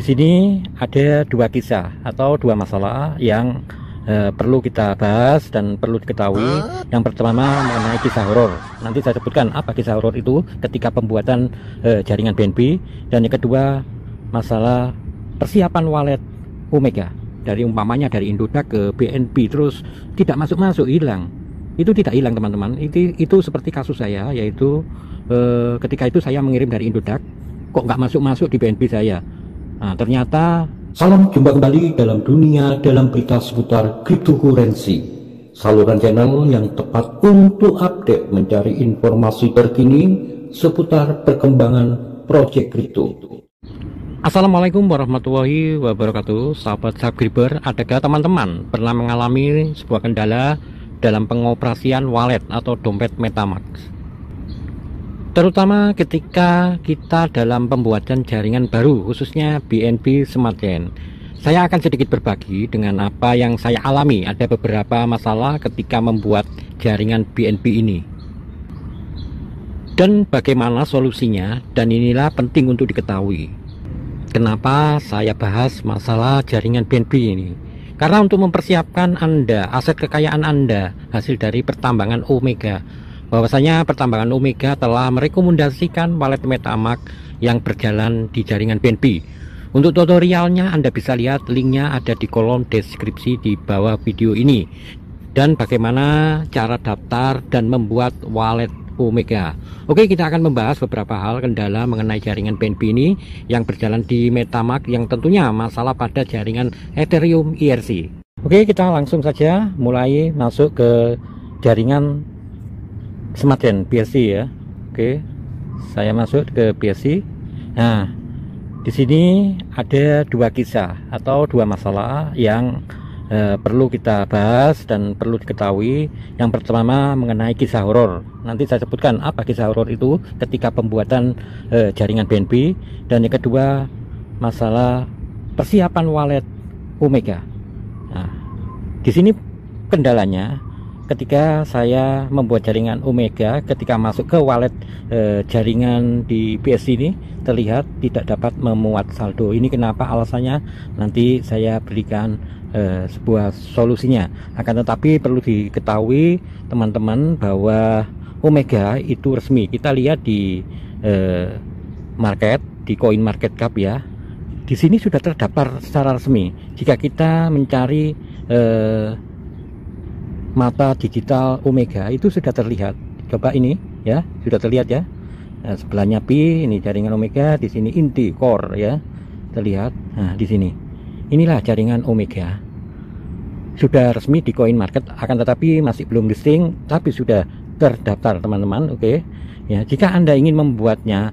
Di sini ada dua kisah atau dua masalah yang perlu kita bahas dan perlu diketahui. Yang pertama mengenai kisah horor. Nanti saya sebutkan apa kisah horor itu ketika pembuatan jaringan BNB. Dan yang kedua masalah persiapan wallet Omega. Dari umpamanya dari Indodax ke BNB terus tidak masuk-masuk, hilang. Itu tidak hilang teman-teman. Itu seperti kasus saya, yaitu ketika itu saya mengirim dari Indodax, kok nggak masuk-masuk di BNB saya. Nah, ternyata. Salam jumpa kembali dalam dunia dalam berita seputar cryptocurrency, saluran channel yang tepat untuk update mencari informasi terkini seputar perkembangan proyek kripto. Assalamualaikum warahmatullahi wabarakatuh, sahabat subscriber. Adakah teman-teman pernah mengalami sebuah kendala dalam pengoperasian wallet atau dompet MetaMask? Terutama ketika kita dalam pembuatan jaringan baru, khususnya BNB Smart Chain. Saya akan sedikit berbagi dengan apa yang saya alami. Ada beberapa masalah ketika membuat jaringan BNB ini dan bagaimana solusinya, dan inilah penting untuk diketahui. Kenapa saya bahas masalah jaringan BNB ini? Karena untuk mempersiapkan Anda, aset kekayaan Anda, hasil dari pertambangan Omega. Bahwasanya pertambangan Omega telah merekomendasikan wallet MetaMask yang berjalan di jaringan BNB. Untuk tutorialnya Anda bisa lihat linknya ada di kolom deskripsi di bawah video ini. Dan bagaimana cara daftar dan membuat wallet Omega. Oke, kita akan membahas beberapa hal kendala mengenai jaringan BNB ini yang berjalan di MetaMask, yang tentunya masalah pada jaringan Ethereum ERC. Oke, kita langsung saja mulai masuk ke jaringan Smart Chain BSC ya. Oke, saya masuk ke BSC. Nah, di sini ada dua kisah atau dua masalah yang perlu kita bahas dan perlu diketahui. Yang pertama mengenai kisah horor. Nanti saya sebutkan apa kisah horor itu ketika pembuatan jaringan BNB. Dan yang kedua masalah persiapan wallet Omega. Nah, di sini kendalanya ketika saya membuat jaringan Omega, ketika masuk ke wallet jaringan di BSC ini terlihat tidak dapat memuat saldo. Ini kenapa alasannya? Nanti saya berikan sebuah solusinya. Akan tetapi perlu diketahui teman-teman bahwa Omega itu resmi. Kita lihat di market, di CoinMarketCap ya. Di sini sudah terdaftar secara resmi. Jika kita mencari mata digital Omega itu sudah terlihat. Coba ini ya, sudah terlihat ya. Nah, sebelahnya P, ini jaringan Omega, di sini inti core ya. Terlihat. Nah, di sini. Inilah jaringan Omega, sudah resmi di CoinMarket, akan tetapi masih belum listing, tapi sudah terdaftar teman-teman. Oke, ya, jika Anda ingin membuatnya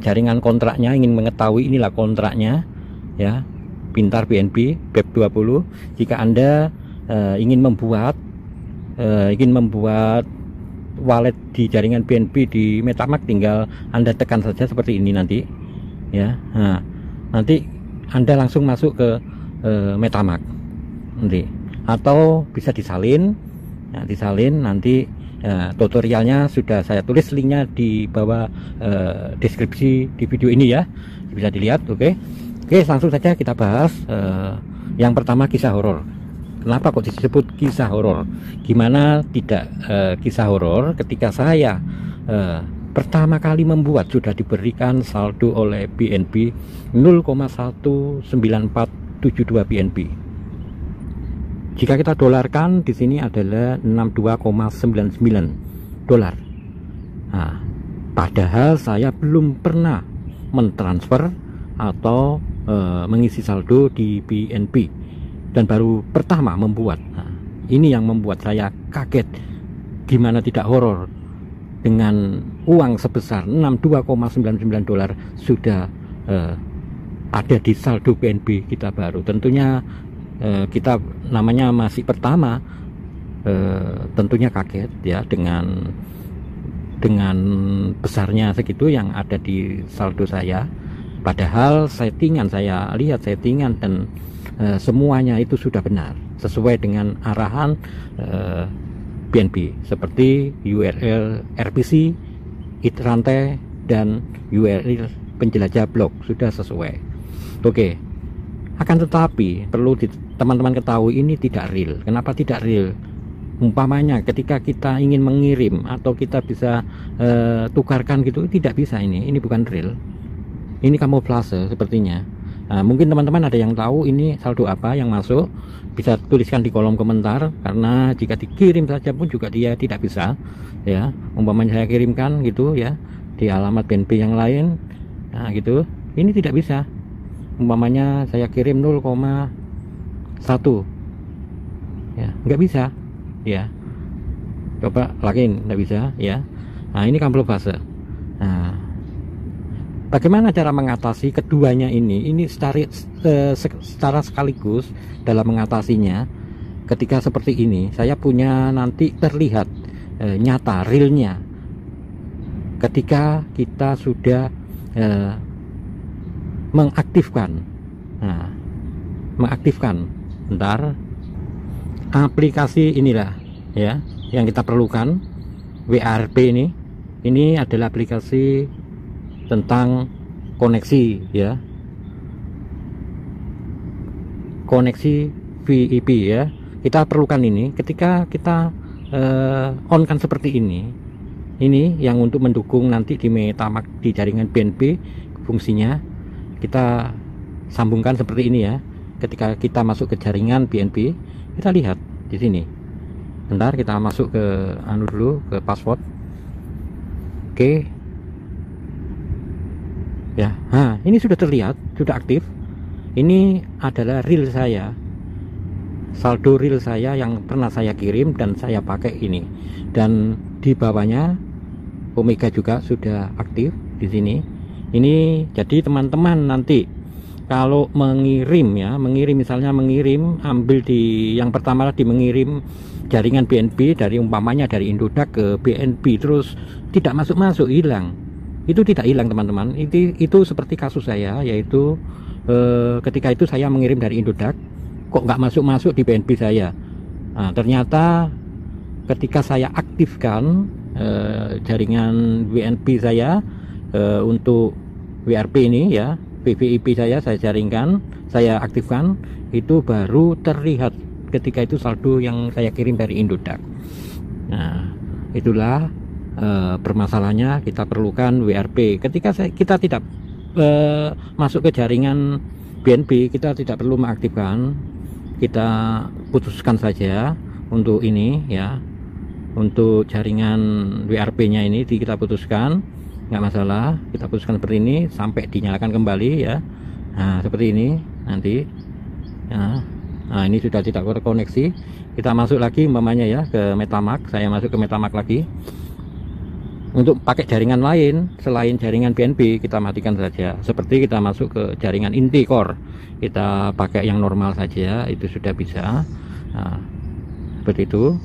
jaringan kontraknya, ingin mengetahui inilah kontraknya ya, pintar BNB BIP20. Jika Anda ingin membuat wallet di jaringan BNB di MetaMask, tinggal Anda tekan saja seperti ini nanti ya. Nah, nanti Anda langsung masuk ke MetaMask nanti, atau bisa disalin. Nah, disalin nanti tutorialnya sudah saya tulis linknya di bawah deskripsi di video ini ya, bisa dilihat. Oke, oke, langsung saja kita bahas yang pertama, kisah horor. Kenapa kok disebut kisah horor? Gimana tidak kisah horor ketika saya pertama kali membuat, sudah diberikan saldo oleh BNB 0,19472 BNB. Jika kita dolarkan di sini adalah 62,99 dolar. Nah, padahal saya belum pernah mentransfer atau mengisi saldo di BNB dan baru pertama membuat. Nah, ini yang membuat saya kaget. Gimana tidak horor? Dengan uang sebesar 62,99 dolar sudah ada di saldo BNB kita baru. Tentunya kita namanya masih pertama, tentunya kaget ya dengan besarnya segitu yang ada di saldo saya. Padahal settingan, saya lihat settingan dan semuanya itu sudah benar sesuai dengan arahan BNB, seperti URL RPC, IT rantai, dan URL penjelajah blok sudah sesuai. Oke. Akan tetapi perlu teman-teman ketahui ini tidak real. Kenapa tidak real? Umpamanya ketika kita ingin mengirim atau kita bisa tukarkan gitu, tidak bisa ini bukan real. Ini kamuflase sepertinya. Nah, mungkin teman-teman ada yang tahu ini saldo apa yang masuk, bisa tuliskan di kolom komentar, karena jika dikirim saja pun juga dia tidak bisa, ya. Umpamanya saya kirimkan gitu ya di alamat BNB yang lain, nah gitu, ini tidak bisa. Umpamanya saya kirim 0,1, ya nggak bisa, ya. Coba login, nggak bisa, ya. Nah ini kamuflase. Nah, bagaimana cara mengatasi keduanya ini? Ini secara sekaligus dalam mengatasinya. Ketika seperti ini, saya punya nanti terlihat nyata realnya. Ketika kita sudah mengaktifkan, nah, bentar, aplikasi inilah ya yang kita perlukan, WRP ini. Ini adalah aplikasi tentang koneksi, ya, koneksi VIP, ya. Kita perlukan ini ketika kita on kan seperti ini. Ini yang untuk mendukung nanti di MetaMask, di jaringan BNB fungsinya. Kita sambungkan seperti ini ya. Ketika kita masuk ke jaringan BNB, kita lihat di sini. Bentar, kita masuk ke anu dulu, ke password. Oke. Ya, nah, ini sudah terlihat, sudah aktif. Ini adalah real saya, saldo real saya yang pernah saya kirim dan saya pakai ini. Dan di bawahnya Omega juga sudah aktif di sini. Ini jadi teman-teman nanti kalau mengirim ya, misalnya mengirim, ambil di yang pertama tadi, mengirim jaringan BNB dari umpamanya dari Indodax ke BNB, terus tidak masuk-masuk, hilang. Itu tidak hilang teman-teman, itu seperti kasus saya, yaitu ketika itu saya mengirim dari Indodax, kok nggak masuk-masuk di BNB saya. Nah, ternyata ketika saya aktifkan jaringan BNB saya untuk WRP ini ya, VIP saya jaringkan, saya aktifkan, itu baru terlihat ketika itu saldo yang saya kirim dari Indodax. Nah, itulah permasalahannya, kita perlukan WRP. Ketika kita tidak masuk ke jaringan BNB, kita tidak perlu mengaktifkan, kita putuskan saja untuk ini ya, untuk jaringan WRP nya ini kita putuskan, nggak masalah, kita putuskan seperti ini sampai dinyalakan kembali ya. Nah seperti ini nanti ya. Nah ini sudah tidak terkoneksi, kita masuk lagi umpamanya ya ke MetaMask, saya masuk ke MetaMask lagi. Untuk pakai jaringan lain selain jaringan BNB kita matikan saja, seperti kita masuk ke jaringan inti core, kita pakai yang normal saja, itu sudah bisa. Nah, seperti itu.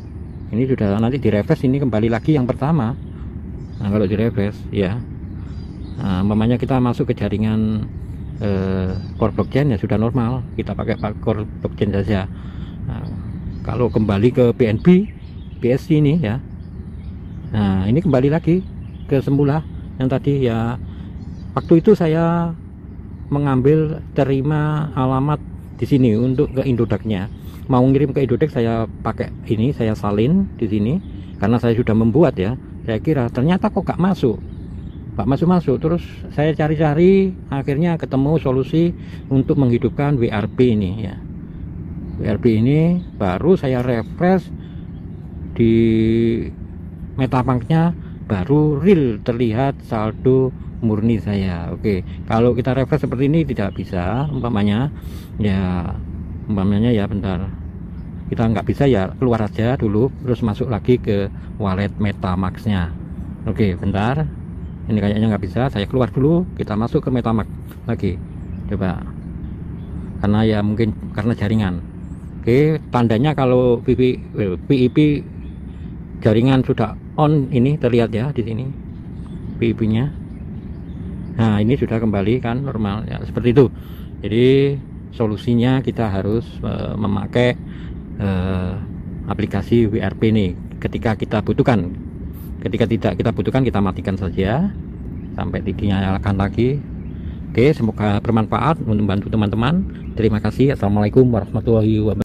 Ini sudah, nanti di refresh ini kembali lagi yang pertama. Nah, kalau di refresh ya, nah, umpamanya kita masuk ke jaringan core blockchain ya sudah normal, kita pakai core blockchain saja. Nah, kalau kembali ke BNB BSC ini ya, nah ini kembali lagi ke semula yang tadi ya. Waktu itu saya mengambil terima alamat di sini untuk ke Indodax-nya. Mau ngirim ke Indodax saya pakai ini, saya salin di sini karena saya sudah membuat ya. Saya kira ternyata kok gak masuk. Terus saya cari-cari, akhirnya ketemu solusi untuk menghidupkan WRP ini ya. WRP ini baru saya refresh di MetaMask-nya, baru real terlihat saldo murni saya. Oke, kalau kita refresh seperti ini tidak bisa, umpamanya ya, bentar, kita nggak bisa ya, keluar aja dulu terus masuk lagi ke wallet MetaMask-nya. Oke, bentar, ini kayaknya nggak bisa, saya keluar dulu, kita masuk ke MetaMask lagi, coba, karena ya mungkin karena jaringan. Oke, tandanya kalau VIP jaringan sudah on, ini terlihat ya di sini VIP-nya. Nah ini sudah kembali kan normal ya, seperti itu. Jadi solusinya kita harus memakai aplikasi WRP ini ketika kita butuhkan. Ketika tidak kita butuhkan, kita matikan saja sampai dinyalakan lagi. Oke, semoga bermanfaat untuk membantu teman-teman. Terima kasih. Assalamualaikum warahmatullahi wabarakatuh.